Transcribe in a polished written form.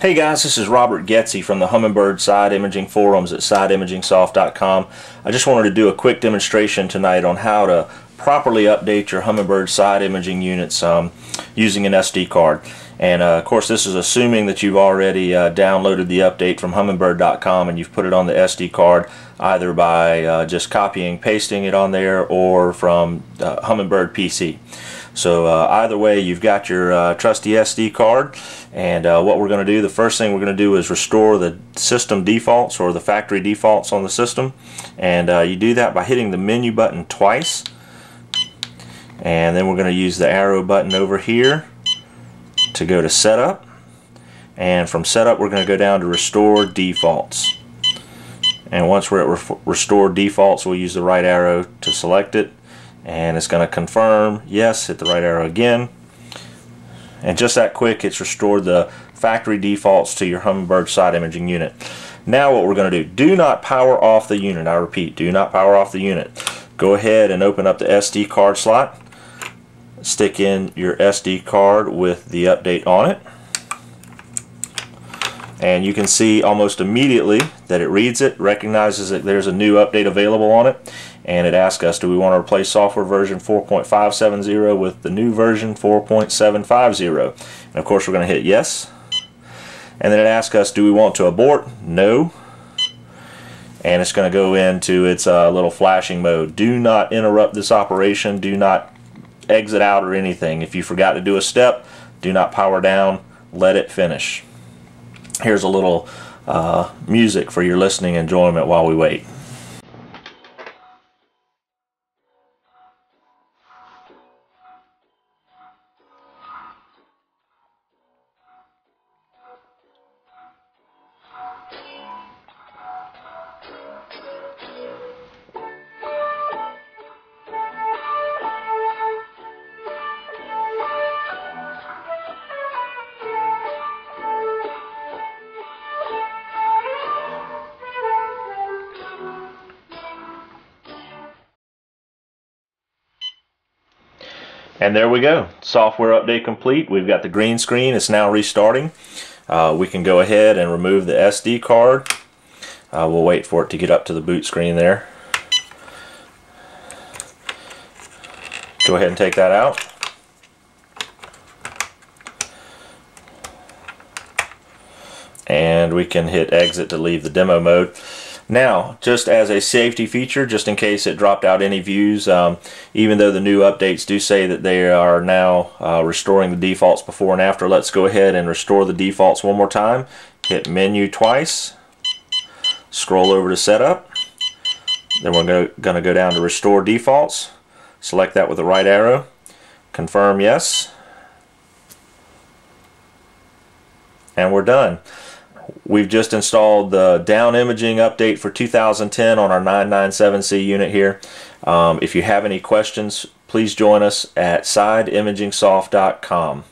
Hey guys, this is Robert Goetze from the Humminbird Side Imaging Forums at SideImagingSoft.com. I just wanted to do a quick demonstration tonight on how to properly update your Humminbird side imaging units using an SD card. And of course, this is assuming that you've already downloaded the update from Humminbird.com and you've put it on the SD card either by just copying, pasting it on there, or from Humminbird PC. So either way, you've got your trusty SD card, and what we're going to do, the first thing we're going to do is restore the system defaults or the factory defaults on the system. And you do that by hitting the menu button twice, and then we're going to use the arrow button over here to go to setup, and from setup we're going to go down to restore defaults. And once we're at restore defaults, we'll use the right arrow to select it, and it's going to confirm yes. Hit the right arrow again, and just that quick, it's restored the factory defaults to your Humminbird side imaging unit. Now what we're going to do not power off the unit. I repeat, do not power off the unit. Go ahead and open up the SD card slot. Stick in your SD card with the update on it, and you can see almost immediately that it reads it, recognizes that there's a new update available on it, and it asks us, do we want to replace software version 4.570 with the new version 4.750? And of course we're going to hit yes, and then it asks us, do we want to abort? No. And it's going to go into its little flashing mode. Do not interrupt this operation. Do not exit out or anything. If you forgot to do a step, do not power down. Let it finish. Here's a little music for your listening enjoyment while we wait. And there we go. Software update complete. We've got the green screen. It's now restarting. We can go ahead and remove the SD card. We'll wait for it to get up to the boot screen there. Go ahead and take that out. And we can hit exit to leave the demo mode. Now, just as a safety feature, just in case it dropped out any views, even though the new updates do say that they are now restoring the defaults before and after, let's go ahead and restore the defaults one more time. Hit menu twice, scroll over to setup, then we're going to go down to restore defaults, select that with the right arrow, confirm yes, and we're done. We've just installed the down imaging update for 2010 on our 997C unit here. If you have any questions, please join us at SideImagingSoft.com.